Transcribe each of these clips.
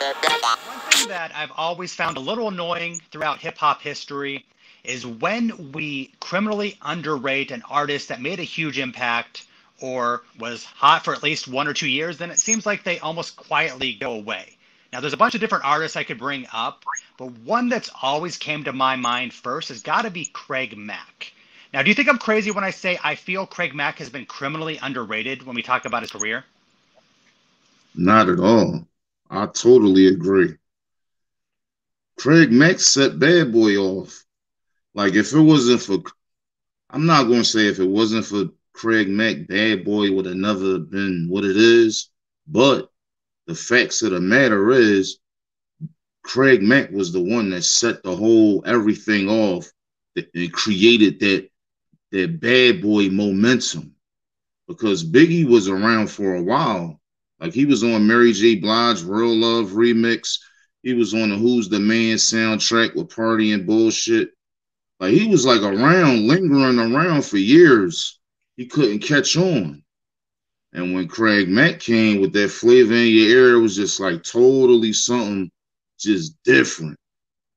One thing that I've always found a little annoying throughout hip-hop history is when we criminally underrate an artist that made a huge impact or was hot for at least 1 or 2 years, then it seems like they almost quietly go away. Now, there's a bunch of different artists I could bring up, but one that's always came to my mind first has got to be Craig Mack. Now, do you think I'm crazy when I say I feel Craig Mack has been criminally underrated when we talk about his career? Not at all. I totally agree. Craig Mack set Bad Boy off. Like, if it wasn't for... I'm not going to say if it wasn't for Craig Mack, Bad Boy would have never been what it is, but the facts of the matter is Craig Mack was the one that set the whole everything off and created that Bad Boy momentum, because Biggie was around for a while. Like, he was on Mary J. Blige's Real Love remix. He was on the Who's the Man soundtrack with Party and Bullshit. Like, he was like around, lingering around for years. He couldn't catch on. And when Craig Mack came with that Flava in Ya Ear, it was just like totally something just different.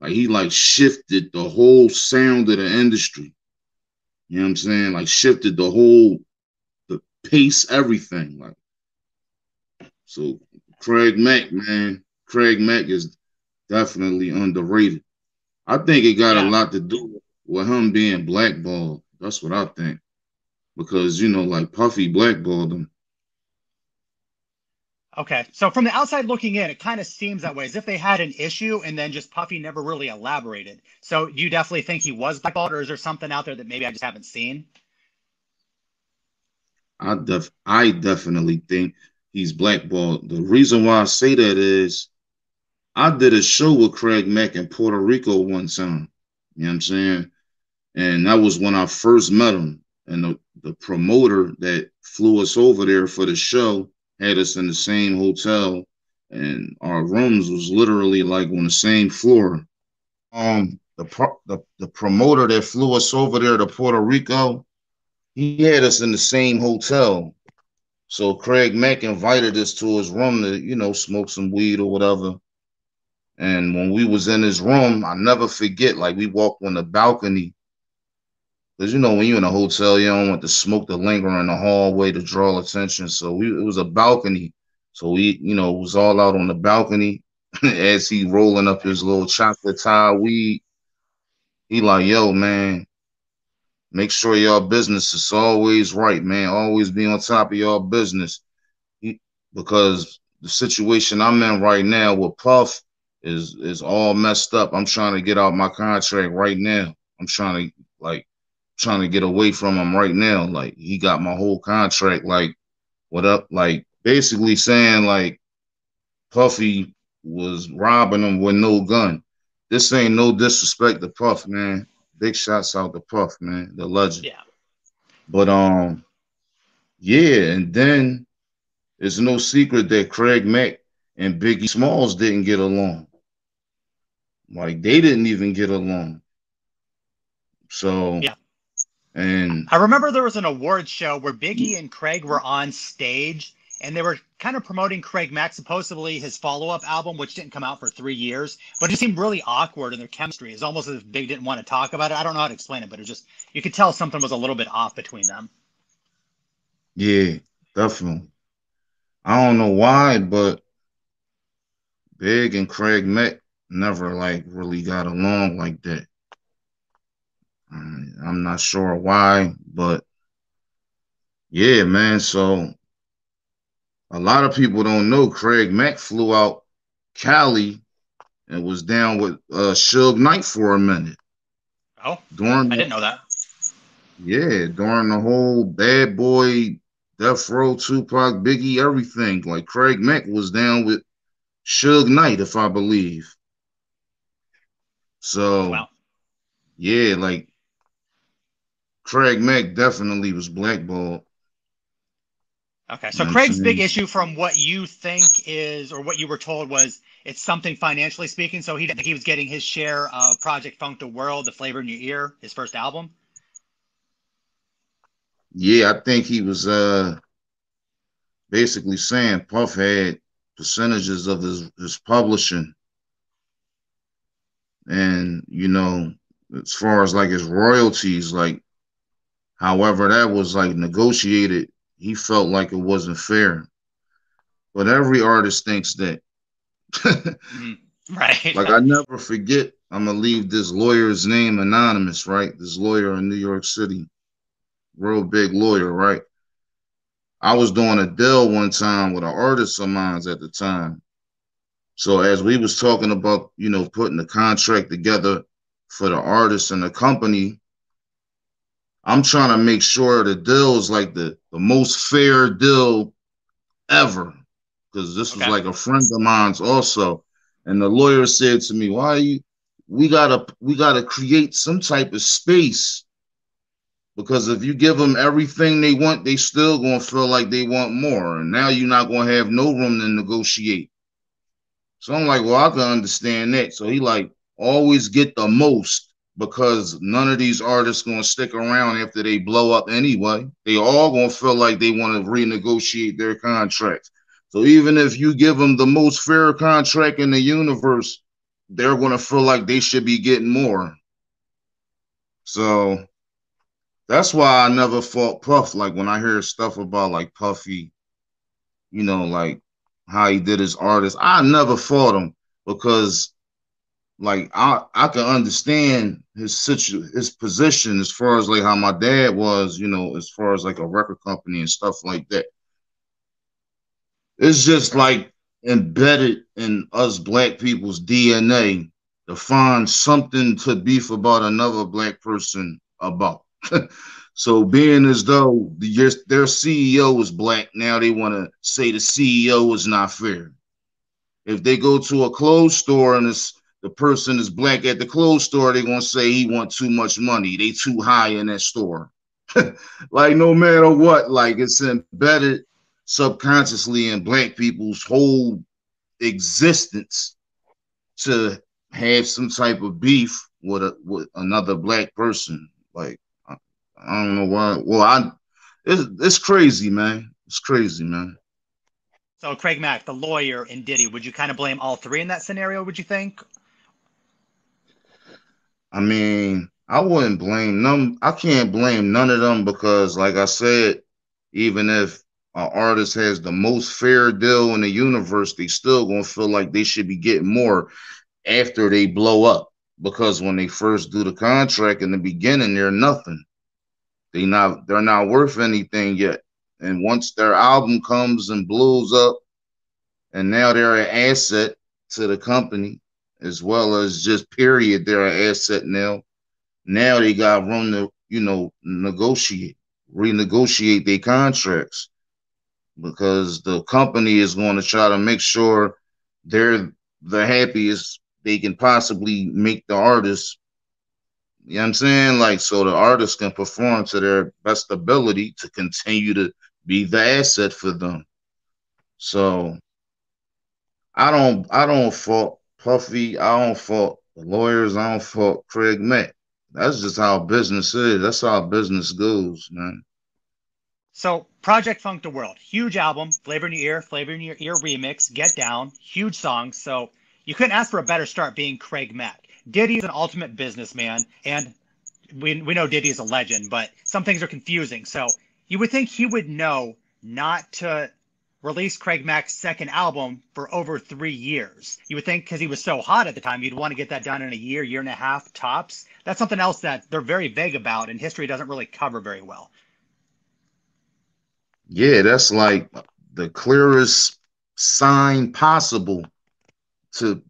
Like, he like shifted the whole sound of the industry. You know what I'm saying? Like, shifted the whole, the pace, everything. Like, so Craig Mack, man, Craig Mack is definitely underrated. I think it got a lot to do with him being blackballed. That's what I think. Because, you know, like, Puffy blackballed him. Okay, so from the outside looking in, it kind of seems that way, as if they had an issue and then just Puffy never really elaborated. So you definitely think he was blackballed, or is there something out there that maybe I just haven't seen? I definitely think he's blackballed. The reason why I say that is I did a show with Craig Mack in Puerto Rico one time. You know what I'm saying? And that was when I first met him. And the promoter that flew us over there for the show had us in the same hotel, and our rooms was literally like on the same floor. The promoter that flew us over there to Puerto Rico, he had us in the same hotel. So Craig Mack invited us to his room to, you know, smoke some weed or whatever. And when we was in his room, I never forget, like, we walked on the balcony. Because, you know, when you're in a hotel, you don't want the smoke to linger in the hallway to draw attention. So it was a balcony. So we, you know, was all out on the balcony as he rolling up his little chocolate tie weed. He like, yo, man, make sure your business is always right, man. Always be on top of your business. Because the situation I'm in right now with Puff is all messed up. I'm trying to get out my contract right now. I'm trying to get away from him right now. Like, he got my whole contract. Like, what up? Like, basically saying, like, Puffy was robbing him with no gun. This ain't no disrespect to Puff, man. Big shots out to Puff, man, the legend. Yeah. But, yeah, and then it's no secret that Craig Mack and Biggie Smalls didn't get along. Like, they didn't even get along. So, yeah. And I remember there was an award show where Biggie and Craig were on stage, and they were kind of promoting Craig Mack, supposedly his follow-up album, which didn't come out for 3 years, but it just seemed really awkward in their chemistry. It's almost as if Big didn't want to talk about it. I don't know how to explain it, but it just, you could tell something was a little bit off between them. Yeah, definitely. I don't know why, but Big and Craig Mack never, like, really got along like that. I'm not sure why, but yeah, man. So a lot of people don't know Craig Mack flew out Cali and was down with Suge Knight for a minute. Oh, I didn't know that. Yeah, during the whole Bad Boy, Death Row, Tupac, Biggie, everything. Like, Craig Mack was down with Suge Knight, if I believe. So, wow. Yeah, like, Craig Mack definitely was blackballed. Okay, so Craig's big issue, from what you think is, or what you were told, was it's something financially speaking. So he was getting his share of Project Funk Da World, the Flava in Ya Ear, his first album. Yeah, I think he was basically saying Puff had percentages of his publishing. And, you know, as far as like his royalties, like however that was like negotiated, he felt like it wasn't fair. But every artist thinks that. Right. Like I never forget, I'm going to leave this lawyer's name anonymous, right? This lawyer in New York City, real big lawyer, right? I was doing a deal one time with an artist of mine at the time. So as we was talking about, you know, putting the contract together for the artist and the company, I'm trying to make sure the deal is like the most fair deal ever. Because this was like a friend of mine's also. And the lawyer said to me, why are you, we gotta create some type of space. Because if you give them everything they want, they still gonna feel like they want more. And now you're not gonna have no room to negotiate. So I'm like, well, I can understand that. So he like, always get the most, because none of these artists gonna stick around after they blow up anyway. They all gonna feel like they wanna renegotiate their contracts. So even if you give them the most fair contract in the universe, they're gonna feel like they should be getting more. So that's why I never fought Puff. Like when I hear stuff about like Puffy, you know, like how he did his artist, I never fought him, because like I can understand his position as far as like how my dad was, you know, as far as like a record company and stuff like that. It's just like embedded in us black people's DNA to find something to beef about another black person about. So being as though their CEO is black, now they want to say the CEO is not fair. If they go to a clothes store and the person is black at the clothes store, they're going to say he wants too much money. They too high in that store. Like no matter what, like it's embedded subconsciously in black people's whole existence to have some type of beef with another black person. Like, I don't know why. Well, it's crazy, man. It's crazy, man. So Craig Mack, the lawyer, and Diddy, would you kind of blame all three in that scenario, would you think? I mean, I wouldn't blame them. I can't blame none of them, because like I said, even if an artist has the most fair deal in the universe, they still gonna feel like they should be getting more after they blow up. Because when they first do the contract in the beginning, they're nothing. They're not worth anything yet. And once their album comes and blows up, and now they're an asset to the company, as well as just period, they're an asset now. Now they got room to, you know, renegotiate their contracts, because the company is going to try to make sure they're the happiest they can possibly make the artist. You know what I'm saying? Like, so the artist can perform to their best ability to continue to be the asset for them. So I don't fault Puffy. I don't fault the lawyers. I don't fault Craig Mack. That's just how business is. That's how business goes, man. So Project Funk Da World, huge album, Flava in Ya Ear remix, Get Down, huge song. So you couldn't ask for a better start being Craig Mack. Diddy is an ultimate businessman, and we know Diddy is a legend, but some things are confusing. So you would think he would know not to release Craig Mack's second album for over 3 years. You would think, because he was so hot at the time, you'd want to get that done in a year, year and a half tops. That's something else that they're very vague about, and history doesn't really cover very well. Yeah, that's like the clearest sign possible to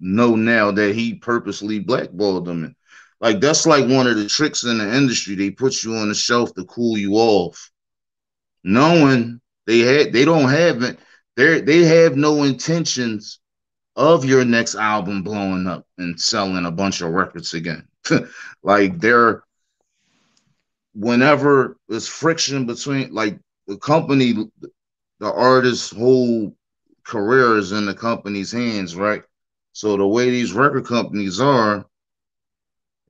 know now that he purposely blackballed them. Like, that's like one of the tricks in the industry. They put you on the shelf to cool you off, knowing they have no intentions of your next album blowing up and selling a bunch of records again. Like, they're, whenever there's friction between, like, the company, the artist's whole career is in the company's hands, right? So the way these record companies are,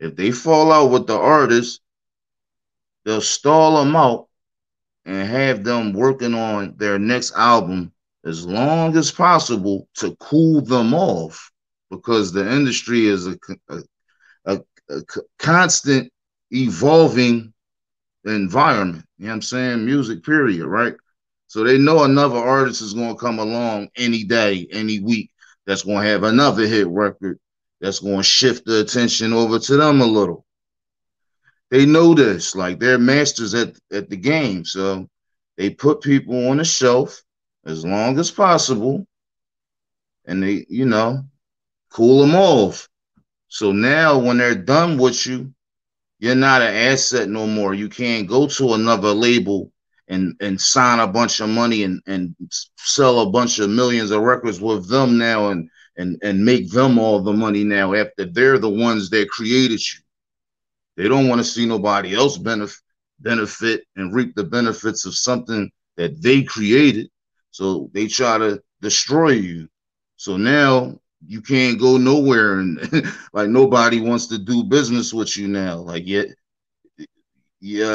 if they fall out with the artist, they'll stall them out and have them working on their next album as long as possible to cool them off, because the industry is a constant evolving environment. You know what I'm saying? Music, period, right? So they know another artist is going to come along any day, any week, that's going to have another hit record that's going to shift the attention over to them a little. They know this, like they're masters at the game. So they put people on the shelf as long as possible and they, you know, cool them off. So now when they're done with you, you're not an asset no more. You can't go to another label and sign a bunch of money and sell a bunch of millions of records with them now and make them all the money now after they're the ones that created you. They don't want to see nobody else benefit and reap the benefits of something that they created. So they try to destroy you. So now you can't go nowhere, and like nobody wants to do business with you now. Like yeah,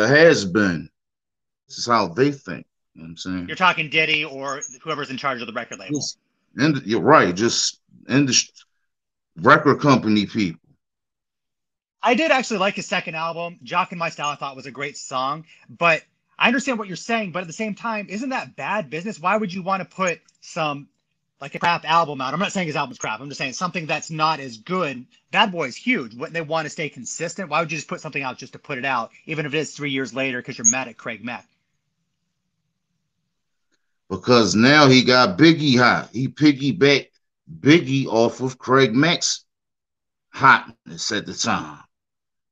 has been. This is how they think. You know what I'm saying? You're talking Diddy or whoever's in charge of the record label. And you're right, just industry, record company people. I did actually like his second album, Jock in My Style. I thought was a great song, but I understand what you're saying. But at the same time, isn't that bad business? Why would you want to put some like a crap album out? I'm not saying his album's crap. I'm just saying something that's not as good. Bad Boy is huge. Wouldn't they want to stay consistent? Why would you just put something out just to put it out, even if it is 3 years later because you're mad at Craig Mack? Because now he got Biggie hot. He piggybacked Biggie off of Craig Mack's hotness at the time.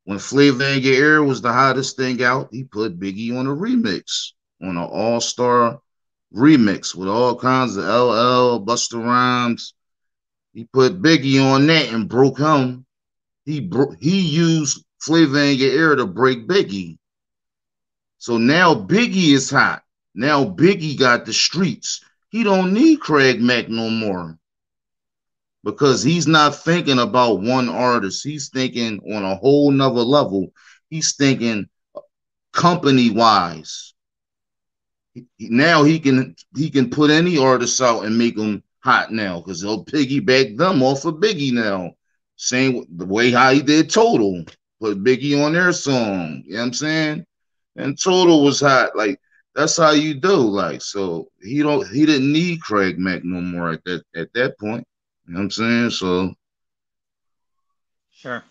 When Flava in Ya Ear was the hottest thing out, he put Biggie on a remix, on an all-star remix with all kinds of LL, Busta Rhymes. He put Biggie on that and broke him. He used Flava in Ya Ear to break Biggie. So now Biggie is hot. Now Biggie got the streets. He don't need Craig Mack no more because he's not thinking about one artist. He's thinking on a whole nother level. He's thinking company-wise. Now he can put any artist out and make them hot now because he'll piggyback them off of Biggie now. Same the way how he did Total. Put Biggie on their song. You know what I'm saying? And Total was hot. Like, that's how you do, like, so he didn't need Craig Mack no more at that point. You know what I'm saying? So sure.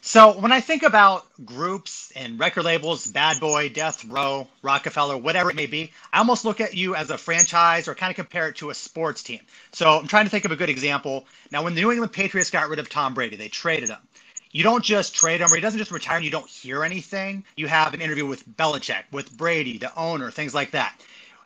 So when I think about groups and record labels, Bad Boy, Death Row, Rockefeller, whatever it may be, I almost look at you as a franchise or kind of compare it to a sports team. So I'm trying to think of a good example. Now, when the New England Patriots got rid of Tom Brady, they traded him. You don't just trade him, or he doesn't just retire and you don't hear anything. You have an interview with Belichick, with Brady, the owner, things like that.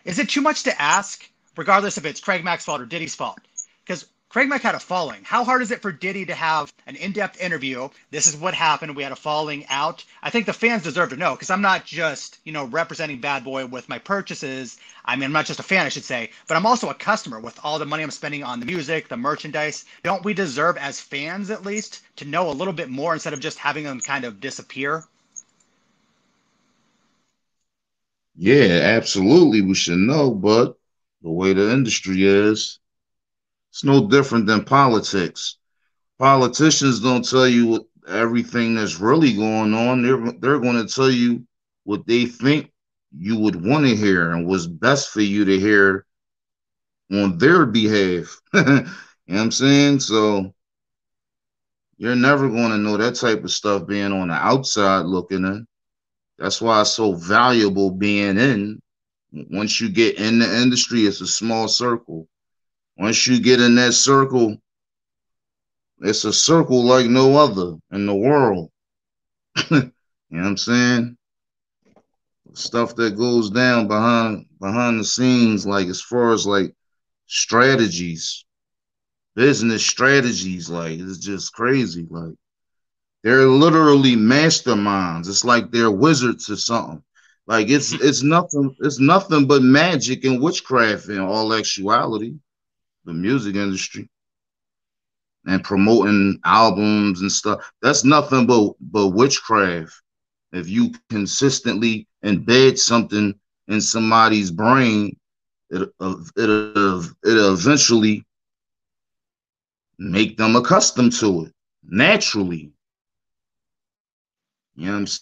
Is it too much to ask, regardless if it's Craig Mack's fault or Diddy's fault? Because Craig Mack had a falling. How hard is it for Diddy to have an in-depth interview? This is what happened. We had a falling out. I think the fans deserve to know, because I'm not just, you know, representing Bad Boy with my purchases. I mean, I'm not just a fan, I should say, but I'm also a customer with all the money I'm spending on the music, the merchandise. Don't we deserve as fans, at least, to know a little bit more instead of just having them kind of disappear? Yeah, absolutely. We should know, but the way the industry is, it's no different than politics. Politicians don't tell you everything that's really going on. They're going to tell you what they think you would want to hear and what's best for you to hear on their behalf. You know what I'm saying? So you're never going to know that type of stuff being on the outside looking in. That's why it's so valuable being in. Once you get in the industry, it's a small circle. Once you get in that circle, it's a circle like no other in the world. You know what I'm saying? Stuff that goes down behind the scenes, like as far as like strategies, business strategies, like it's just crazy. Like they're literally masterminds. It's like they're wizards or something. Like it's nothing but magic and witchcraft in all actuality. The music industry and promoting albums and stuff, that's nothing but witchcraft. If you consistently embed something in somebody's brain It'll eventually make them accustomed to it naturally. You know what I'm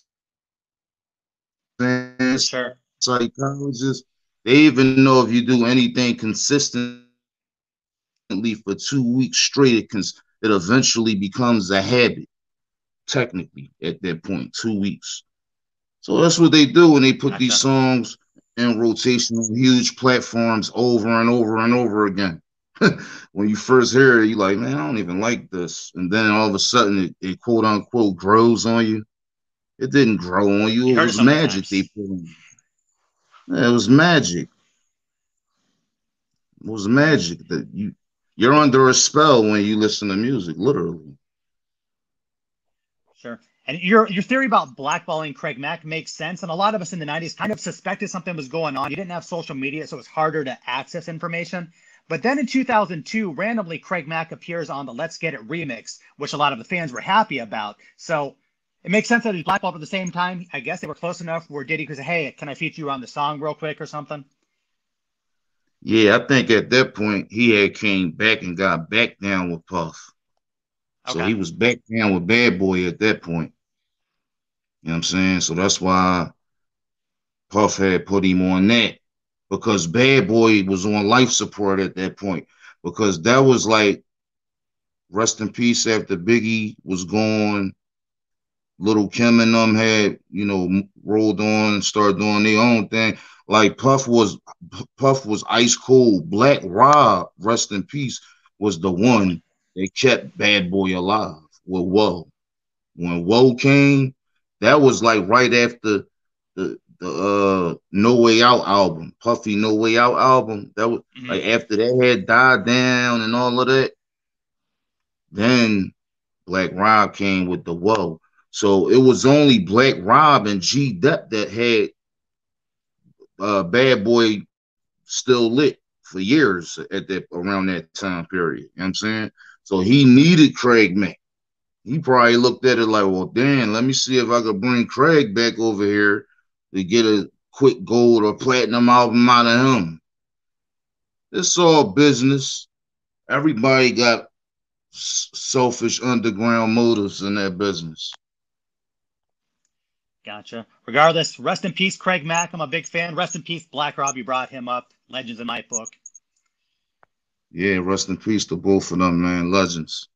saying? Sure. Psychologists, they even know if you do anything consistently for 2 weeks straight, it eventually becomes a habit, technically, at that point, 2 weeks. So that's what they do when they put these songs in rotation on huge platforms over and over and over again. When you first hear it, you're like, man, I don't even like this. And then all of a sudden, it quote-unquote grows on you. It didn't grow on you. It was magic they put on you. Yeah, it was magic. It was magic that you're under a spell when you listen to music, literally. Sure. And your theory about blackballing Craig Mack makes sense. And a lot of us in the 90s kind of suspected something was going on. You didn't have social media, so it was harder to access information. But then in 2002, randomly, Craig Mack appears on the Let's Get It remix, which a lot of the fans were happy about. So it makes sense that he's blackballed at the same time. I guess they were close enough where Diddy could say, hey, can I feature you on the song real quick or something? Yeah, I think at that point, he had came back and got back down with Puff. Okay. So he was back down with Bad Boy at that point. You know what I'm saying? So that's why Puff had put him on that. Because Bad Boy was on life support at that point. Because that was like, rest in peace after Biggie was gone. Little Kim and them had, you know, rolled on and started doing their own thing. Like Puff was ice cold. Black Rob, rest in peace, was the one that kept Bad Boy alive with Woe. When Woe came, that was like right after the No Way Out album, Puffy No Way Out album. That was like after that had died down and all of that. Then Black Rob came with the Woe. So it was only Black Rob and G-Dep that had Bad Boy still lit for years at that around that time period. You know what I'm saying? So he needed Craig Mack. He probably looked at it like, well, damn, let me see if I could bring Craig back over here to get a quick gold or platinum album out of him. It's all business. Everybody got selfish underground motives in that business. Gotcha. Regardless, rest in peace, Craig Mack. I'm a big fan. Rest in peace, Black Rob. You brought him up. Legends in my book. Yeah, rest in peace to both of them, man. Legends.